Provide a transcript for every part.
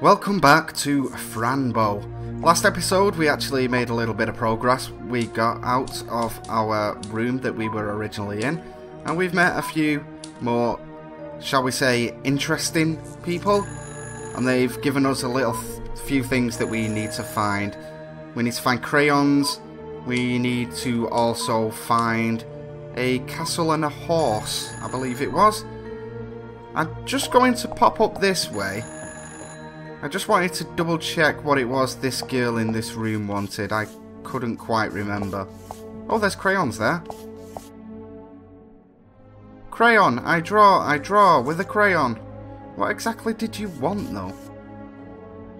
Welcome back to Fran Bow. Last episode we actually made a little bit of progress. We got out of our room that we were originally in, and we've met a few more, shall we say, interesting people, and they've given us a little few things that we need to find. We need to find crayons, we need to also find a castle and a horse, I believe it was. I'm just going to pop up this way. I just wanted to double check what it was this girl in this room wanted. I couldn't quite remember. Oh, there's crayons there. Crayon, I draw with a crayon. What exactly did you want though?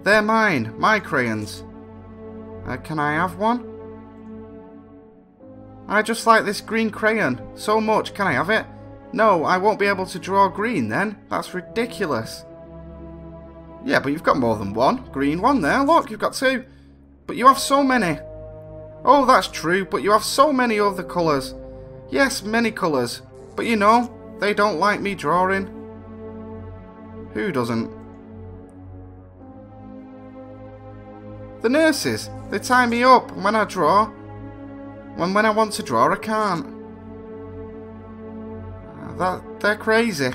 They're mine, my crayons. Can I have one? I just like this green crayon so much, can I have it? No, I won't be able to draw green then. That's ridiculous. Yeah, but you've got more than one green one there. Look, you've got two. But you have so many. Oh, that's true, but you have so many other colours. Yes, many colours. But you know, they don't like me drawing. Who doesn't? The nurses. They tie me up when I draw. When I want to draw, I can't. They're crazy.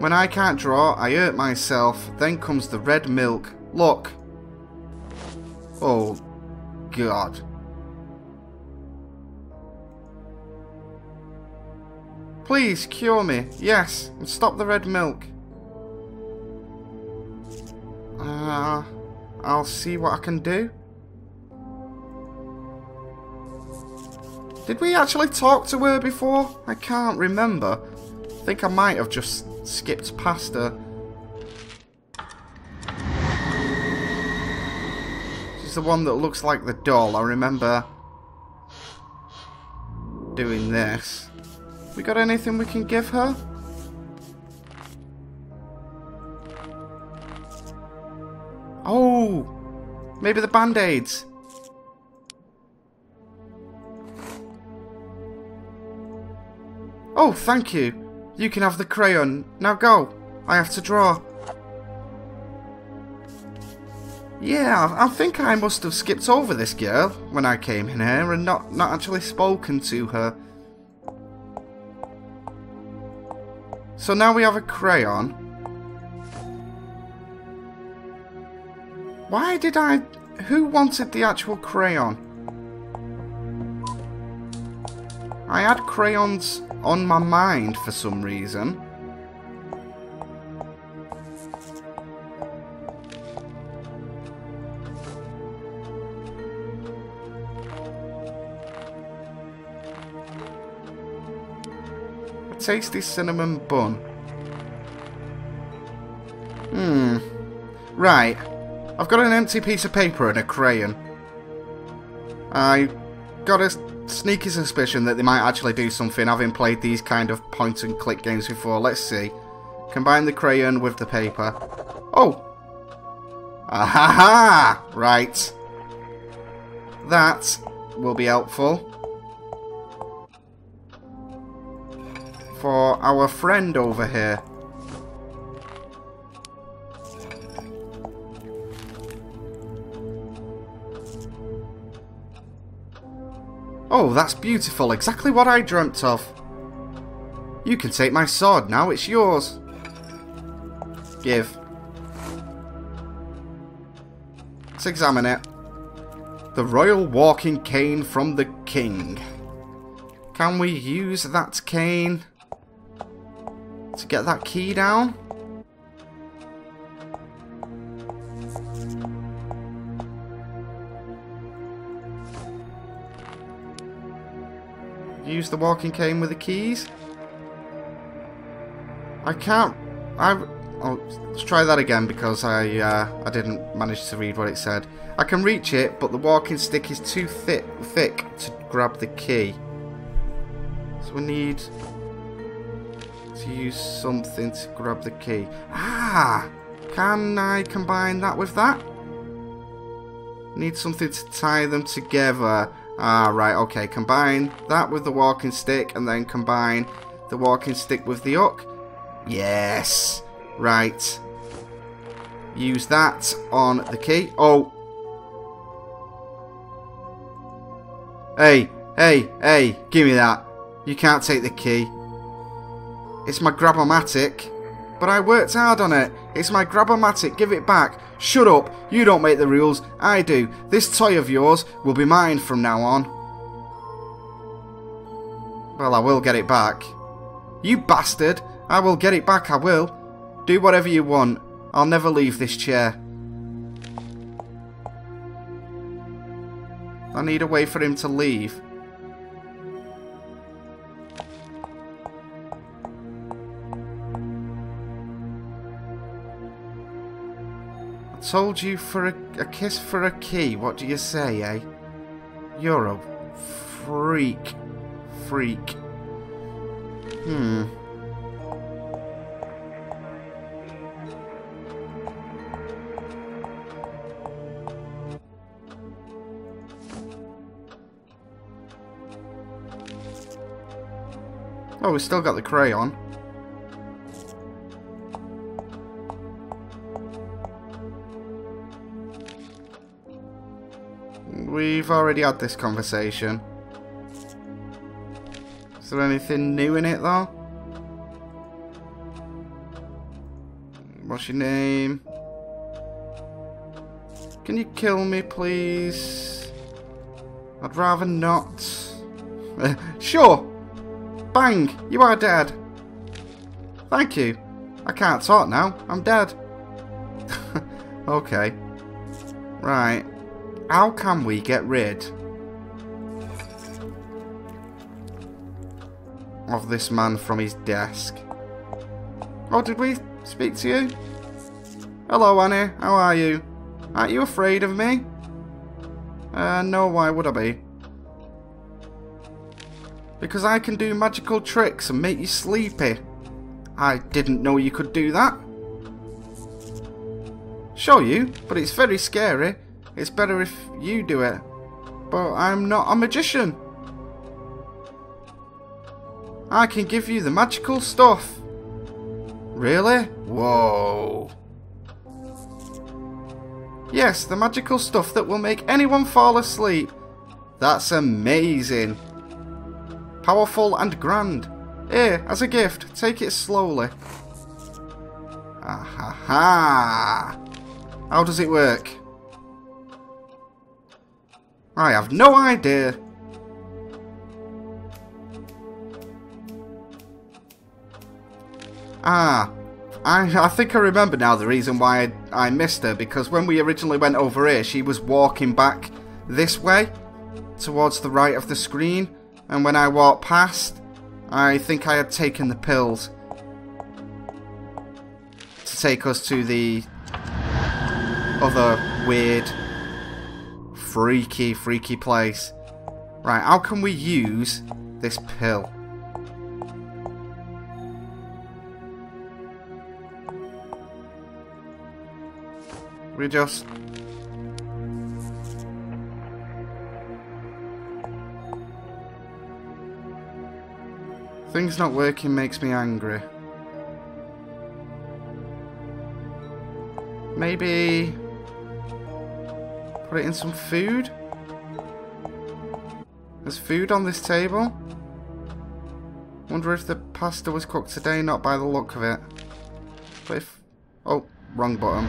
When I can't draw, I hurt myself. Then comes the red milk. Look. Oh, God. Please cure me. Yes, and stop the red milk. I'll see what I can do. Did we actually talk to her before? I can't remember. I think I might have just skipped past her. She's the one that looks like the doll. I remember doing this. We got anything we can give her? Oh! Maybe the band-aids. Oh, thank you. You can have the crayon. Now go. I have to draw. Yeah, I think I must have skipped over this girl when I came in here and not actually spoken to her. So now we have a crayon. Why did I... Who wanted the actual crayon? I had crayons on my mind for some reason. A tasty cinnamon bun. Right. I've got an empty piece of paper and a crayon. I got a sneaky suspicion that they might actually do something, having played these kind of point and click games before. Let's see. Combine the crayon with the paper. Oh! Ahaha! Right. That will be helpful for our friend over here. Oh, that's beautiful. Exactly what I dreamt of. You can take my sword now. It's yours. Give. Let's examine it. The royal walking cane from the king. Can we use that cane to get that key down? Use the walking cane with the keys. I can't. Let's try that again because I didn't manage to read what it said. I can reach it, but the walking stick is too thick to grab the key. So we need to use something to grab the key. Ah! Can I combine that with that? Need something to tie them together. Ah, right, okay. Combine that with the walking stick and then combine the walking stick with the hook. Yes! Right. Use that on the key. Oh. Hey, hey, hey. Give me that. You can't take the key. It's my Grabomatic. But I worked hard on it. It's my Grabomatic. Give it back. Shut up. You don't make the rules. I do. This toy of yours will be mine from now on. Well, I will get it back. You bastard. I will get it back. I will. Do whatever you want. I'll never leave this chair. I need a way for him to leave. I told you for a kiss for a key. What do you say, eh? You're a freak. Freak. Oh, we've still got the crayon. We've already had this conversation. Is there anything new in it, though? What's your name? Can you kill me, please? I'd rather not. Sure! Bang! You are dead! Thank you. I can't talk now. I'm dead. Okay. Right. How can we get rid of this man from his desk? Oh, did we speak to you? Hello, Annie. How are you? Aren't you afraid of me? No, why would I be? Because I can do magical tricks and make you sleepy. I didn't know you could do that. Sure you, but it's very scary. It's better if you do it. But I'm not a magician. I can give you the magical stuff. Really? Whoa. Yes, the magical stuff that will make anyone fall asleep. That's amazing. Powerful and grand. Here, as a gift, take it slowly. Ahaha! How does it work? I have no idea. I think I remember now the reason why I missed her, because when we originally went over here, she was walking back this way, towards the right of the screen. And when I walked past, I think I had taken the pills to take us to the other weird, freaky, freaky place. Right, how can we use this pill? We just... Things not working makes me angry. Maybe... put it in some food? There's food on this table. Wonder if the pasta was cooked today, not by the look of it. But if... oh, wrong button.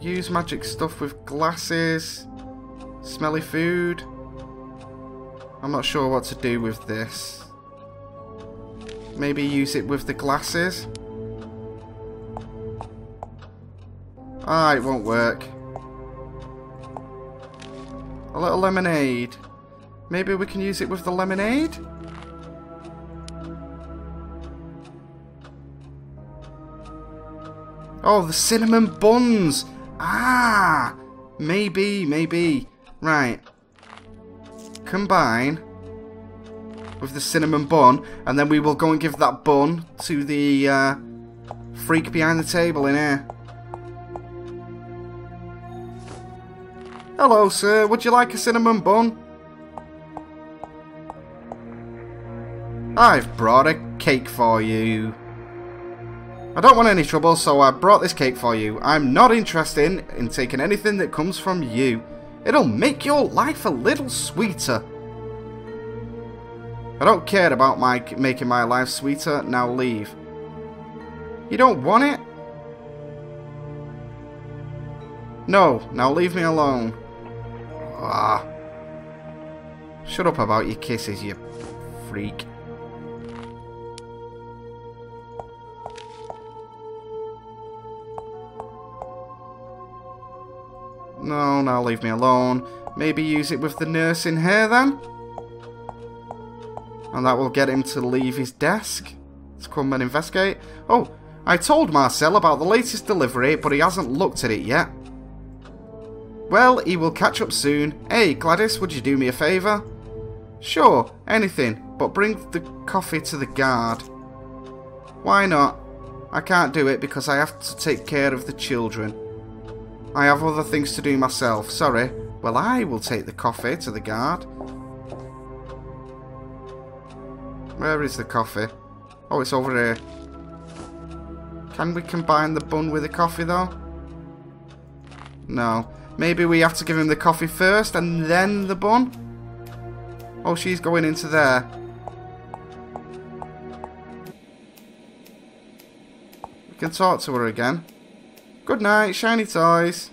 Use magic stuff with glasses. Smelly food. I'm not sure what to do with this. Maybe use it with the glasses. Ah, it won't work. A little lemonade. Maybe we can use it with the lemonade? Oh, the cinnamon buns! Ah! Maybe, maybe. Right. Combine with the cinnamon bun, and then we will go and give that bun to the freak behind the table in here. Hello, sir. Would you like a cinnamon bun? I've brought a cake for you. I don't want any trouble, so I brought this cake for you. I'm not interested in taking anything that comes from you. It'll make your life a little sweeter. I don't care about making my life sweeter. Now leave. You don't want it? No, now leave me alone. Ah. Shut up about your kisses, you freak. No, now leave me alone. Maybe use it with the nurse in here then? And that will get him to leave his desk to come and investigate. Oh, I told Marcel about the latest delivery, but he hasn't looked at it yet. Well, he will catch up soon. Hey, Gladys, would you do me a favour? Sure, anything, but bring the coffee to the guard. Why not? I can't do it because I have to take care of the children. I have other things to do myself, sorry. Well, I will take the coffee to the guard. Where is the coffee? Oh, it's over here. Can we combine the bun with the coffee, though? No. Maybe we have to give him the coffee first and then the bun? Oh, she's going into there. We can talk to her again. Good night, shiny toys.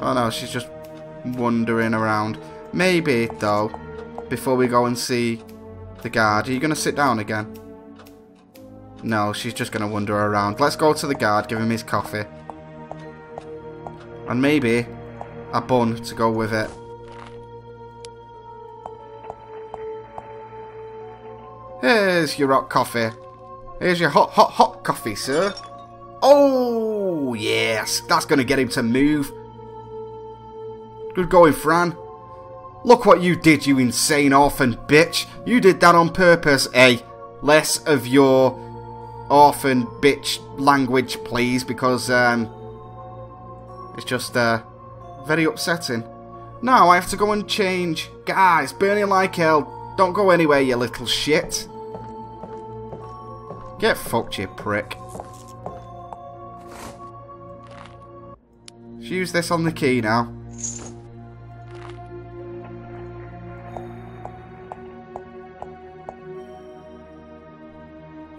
Oh no, she's just wandering around. Maybe, though, before we go and see the guard. Are you going to sit down again? No, she's just going to wander around. Let's go to the guard, give him his coffee. And maybe a bun to go with it. Here's your hot coffee. Here's your hot, hot, hot coffee, sir. Oh, yes. That's going to get him to move. Good going, Fran. Look what you did, you insane orphan bitch. You did that on purpose, eh? Less of your orphan bitch language, please, because it's just very upsetting. Now I have to go and change. Guys, burning like hell. Don't go anywhere, you little shit. Get fucked, you prick. Let's use this on the key now.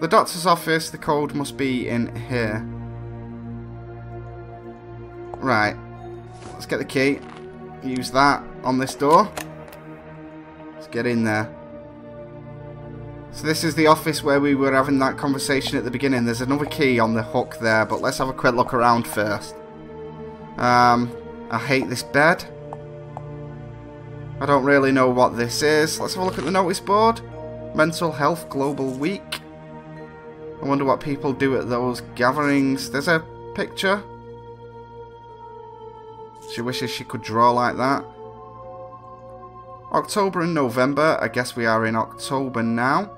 The doctor's office, the code must be in here. Right. Let's get the key. Use that on this door. Let's get in there. So this is the office where we were having that conversation at the beginning. There's another key on the hook there, but let's have a quick look around first. I hate this bed. I don't really know what this is. Let's have a look at the notice board. Mental Health Global Week. I wonder what people do at those gatherings. There's a picture. She wishes she could draw like that. October and November. I guess we are in October now.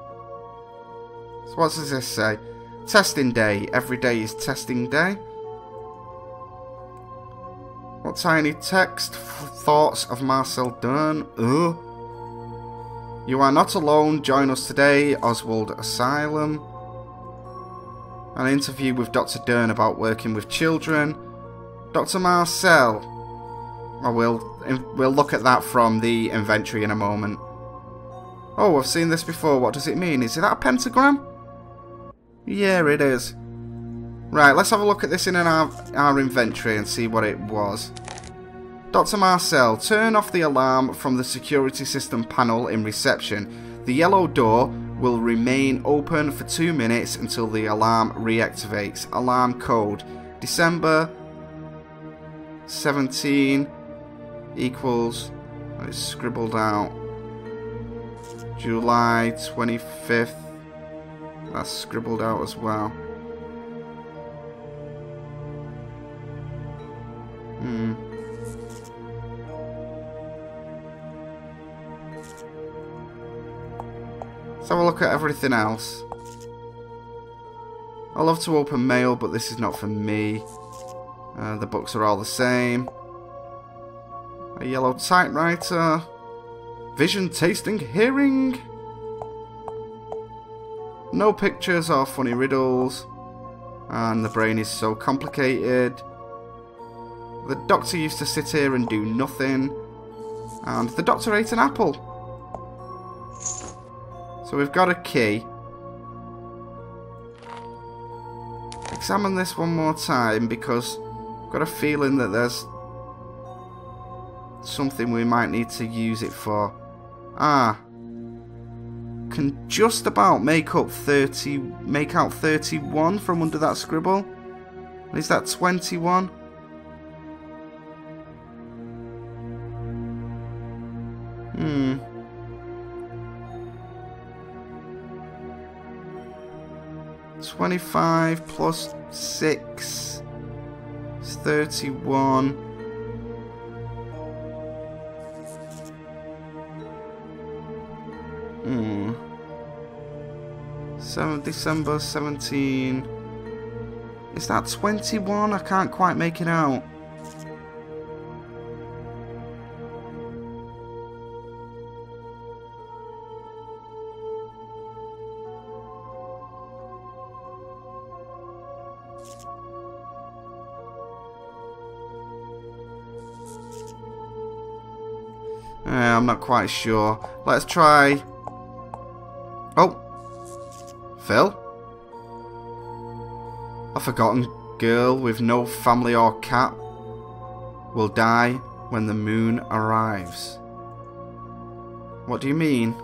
So what does this say? Testing day. Every day is testing day. What tiny text? Thoughts of Marcel Deern. Ugh. You are not alone. Join us today. Oswald Asylum. An interview with Dr. Deern about working with children. Dr. Marcel. I we'll look at that from the inventory in a moment. Oh, I've seen this before. What does it mean? Is that a pentagram? Yeah, it is. Right, let's have a look at this in our inventory and see what it was. Dr. Marcel, turn off the alarm from the security system panel in reception. The yellow door will remain open for 2 minutes until the alarm reactivates. Alarm code December 17 equals, it's scribbled out, July 25th. That's scribbled out as well. Let's have a look at everything else. I love to open mail, but this is not for me. The books are all the same. A yellow typewriter. Vision, tasting, hearing. No pictures or funny riddles. And the brain is so complicated. The doctor used to sit here and do nothing. And the doctor ate an apple. So we've got a key. Examine this one more time because I've got a feeling that there's something we might need to use it for. Ah. Can just about make out 31 from under that scribble. Is that 21? Hmm. 25 plus 6 is 31. Hmm. 7 December 17. Is that 21? I can't quite make it out. I'm not quite sure. Let's try. Oh, Phil? A forgotten girl with no family or cat will die when the moon arrives. What do you mean?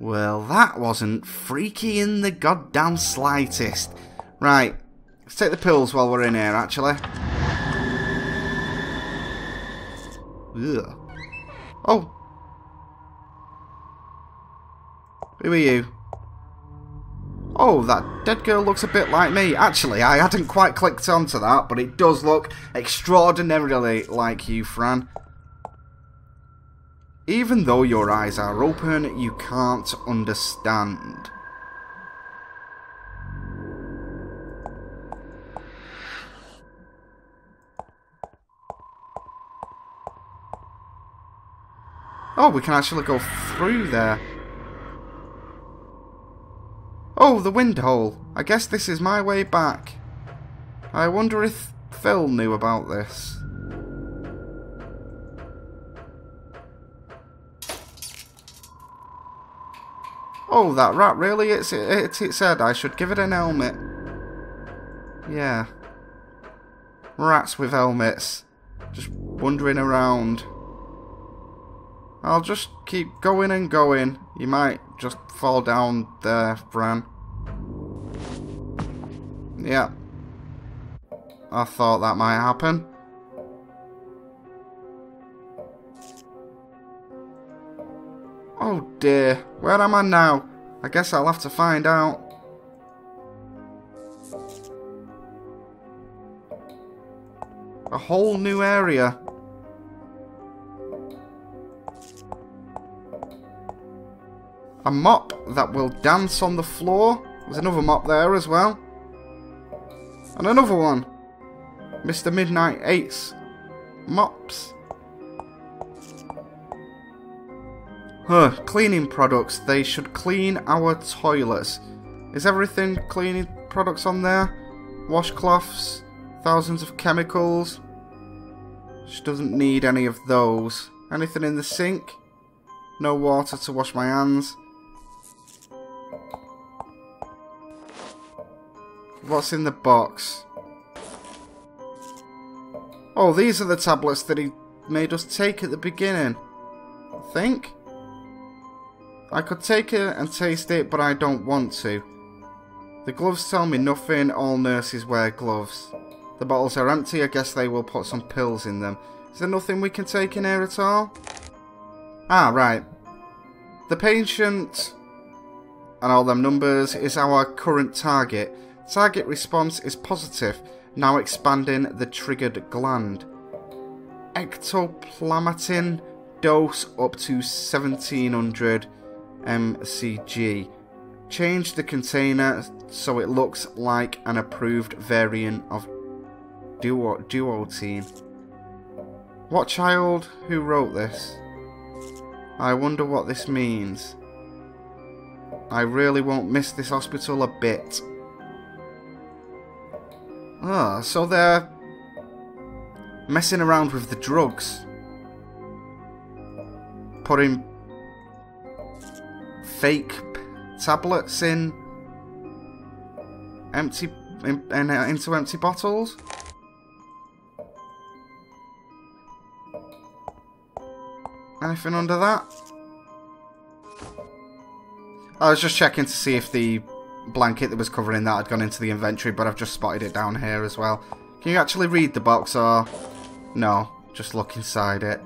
Well, that wasn't freaky in the goddamn slightest. Right, let's take the pills while we're in here, actually. Ugh. Oh! Who are you? Oh, that dead girl looks a bit like me. Actually, I hadn't quite clicked onto that, but it does look extraordinarily like you, Fran. Even though your eyes are open, you can't understand. Oh, we can actually go through there. Oh, the windhole. I guess this is my way back. I wonder if Phil knew about this. Oh, that rat really hits its head. I should give it an helmet. Yeah. Rats with helmets. Just wandering around. I'll just keep going and going. You might just fall down there, Fran. Yeah. I thought that might happen. Oh dear. Where am I now? I guess I'll have to find out. A whole new area. A mop that will dance on the floor. There's another mop there as well. And another one. Mr. Midnight hates mops. Huh, cleaning products. They should clean our toilets. Is everything cleaning products on there? Washcloths, thousands of chemicals. She doesn't need any of those. Anything in the sink? No water to wash my hands. What's in the box? Oh, these are the tablets that he made us take at the beginning. I think. I could take it and taste it, but I don't want to. The gloves tell me nothing. All nurses wear gloves. The bottles are empty. I guess they will put some pills in them. Is there nothing we can take in here at all? Ah, right. The patient and all them numbers is our current target. Target response is positive, now expanding the triggered gland. Ectoplamatine dose up to 1700 mcg. Change the container so it looks like an approved variant of duotine. What child? Who wrote this? I wonder what this means. I really won't miss this hospital a bit. Ah, so they're messing around with the drugs. Putting fake tablets in empty into empty bottles. Anything under that? I was just checking to see if the blanket that was covering that had gone into the inventory, but I've just spotted it down here as well. Can you actually read the box or... no, just look inside it.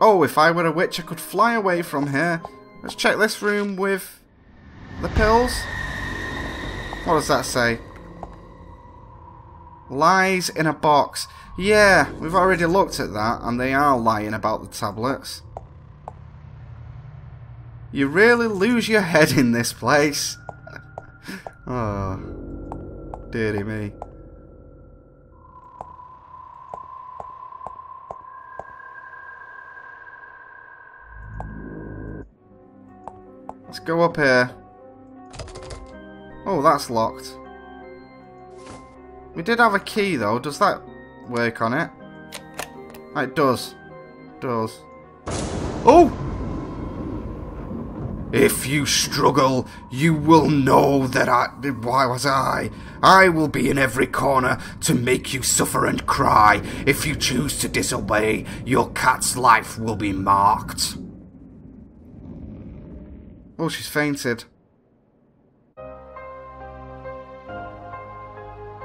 Oh, if I were a witch I could fly away from here. Let's check this room with the pills. What does that say? Lies in a box. Yeah, we've already looked at that, and they are lying about the tablets. You really lose your head in this place. Oh, dearie me. Let's go up here. Oh, that's locked. We did have a key though, does that work on it? It does. Does. Oh! If you struggle, you will know that I will be in every corner to make you suffer and cry. If you choose to disobey, your cat's life will be marked. Oh, she's fainted.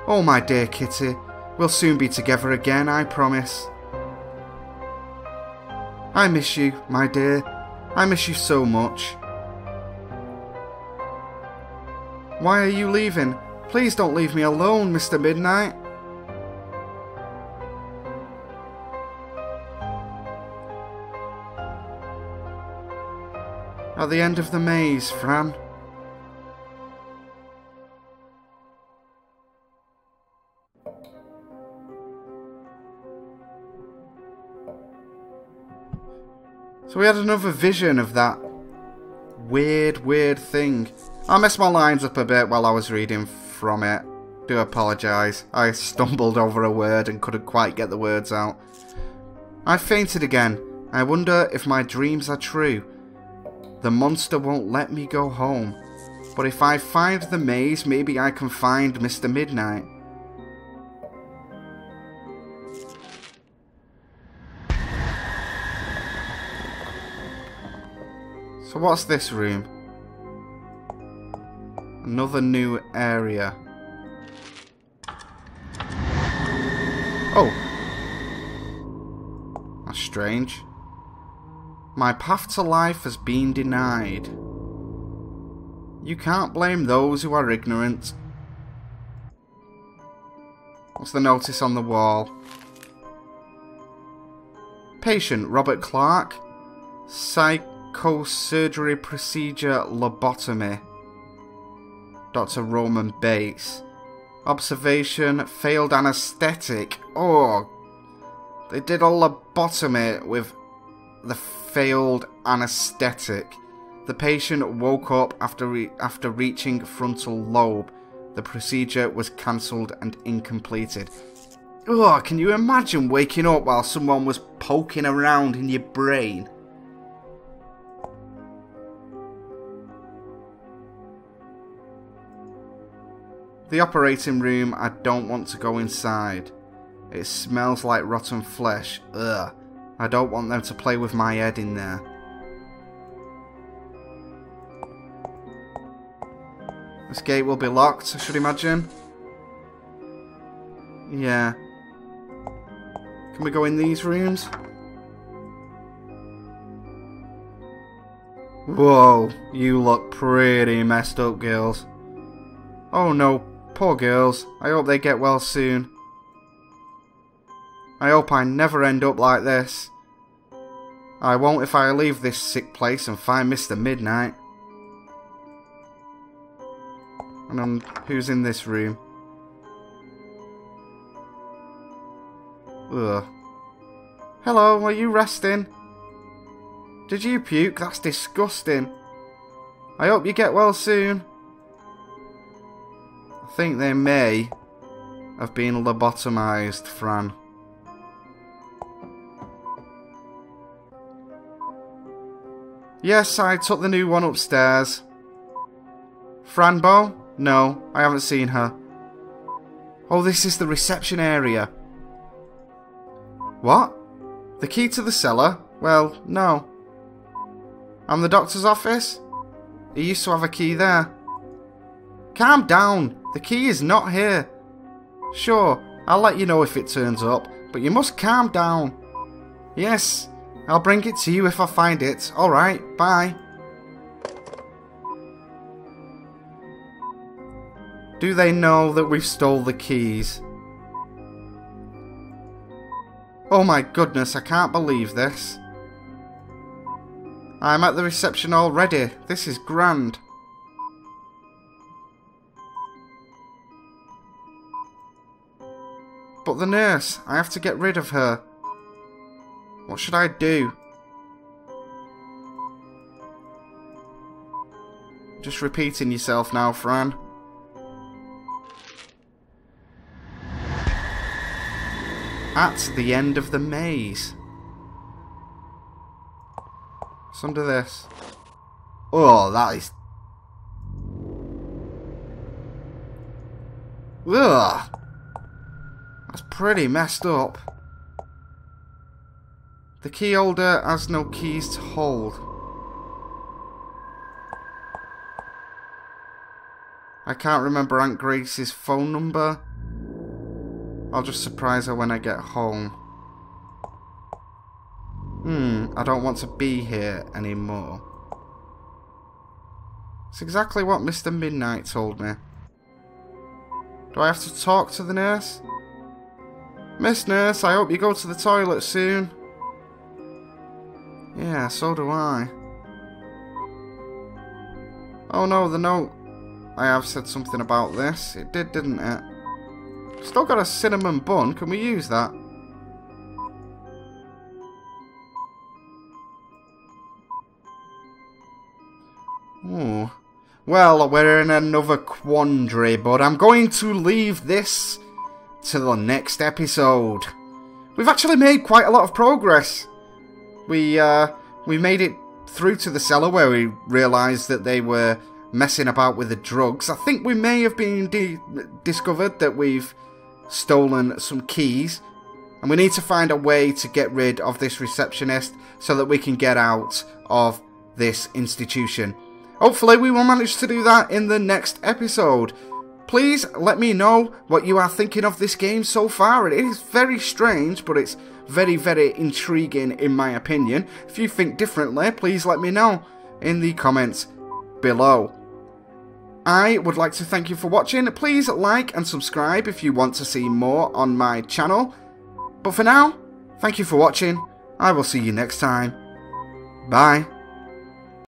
Oh, my dear Kitty, we'll soon be together again, I promise. I miss you, my dear. I miss you so much. Why are you leaving? Please don't leave me alone, Mr. Midnight. At the end of the maze, Fran. So we had another vision of that weird thing. I messed my lines up a bit while I was reading from it. Do apologise. I stumbled over a word and couldn't quite get the words out. I fainted again. I wonder if my dreams are true. The monster won't let me go home. But if I find the maze, maybe I can find Mr. Midnight. So what's this room? Another new area. Oh. That's strange. My path to life has been denied. You can't blame those who are ignorant. What's the notice on the wall? Patient Robert Clark. Psychosurgery procedure lobotomy. Dr. Roman Bates. Observation failed anesthetic. Oh, they did a lobotomy with the failed anesthetic. The patient woke up after reaching frontal lobe. The procedure was cancelled and incompleted. Oh, can you imagine waking up while someone was poking around in your brain? The operating room, I don't want to go inside. It smells like rotten flesh. Ugh. I don't want them to play with my head in there. This gate will be locked, I should imagine. Yeah. Can we go in these rooms? Whoa, you look pretty messed up, girls. Oh no. Poor girls, I hope they get well soon. I hope I never end up like this. I won't if I leave this sick place and find Mr. Midnight. And who's in this room? Ugh. Hello, are you resting? Did you puke? That's disgusting. I hope you get well soon. I think they may have been lobotomized, Fran. Yes, I took the new one upstairs. Fran Bow? No, I haven't seen her. Oh, this is the reception area. What? The key to the cellar? Well, no. And the doctor's office? He used to have a key there. Calm down. The key is not here. Sure, I'll let you know if it turns up, but you must calm down. Yes, I'll bring it to you if I find it. Alright, bye. Do they know that we've stole the keys? Oh my goodness, I can't believe this. I'm at the reception already. This is grand. But the nurse, I have to get rid of her. What should I do? Just repeating yourself now, Fran. At the end of the maze. What's under this? Oh, that is... Ugh! That's pretty messed up. The key holder has no keys to hold. I can't remember Aunt Grace's phone number. I'll just surprise her when I get home. I don't want to be here anymore. It's exactly what Mr. Midnight told me. Do I have to talk to the nurse? Miss Nurse, I hope you go to the toilet soon. Yeah, so do I. Oh no, the note. I have said something about this. It did, didn't it? Still got a cinnamon bun. Can we use that? Ooh. Well, we're in another quandary, but I'm going to leave this to the next episode. We've actually made quite a lot of progress. We made it through to the cellar where we realised that they were messing about with the drugs. I think we may have been discovered that we've stolen some keys, and we need to find a way to get rid of this receptionist so that we can get out of this institution. Hopefully we will manage to do that in the next episode. Please let me know what you are thinking of this game so far. It is very strange, but it's very, very intriguing in my opinion. If you think differently, please let me know in the comments below. I would like to thank you for watching. Please like and subscribe if you want to see more on my channel. But for now, thank you for watching. I will see you next time. Bye.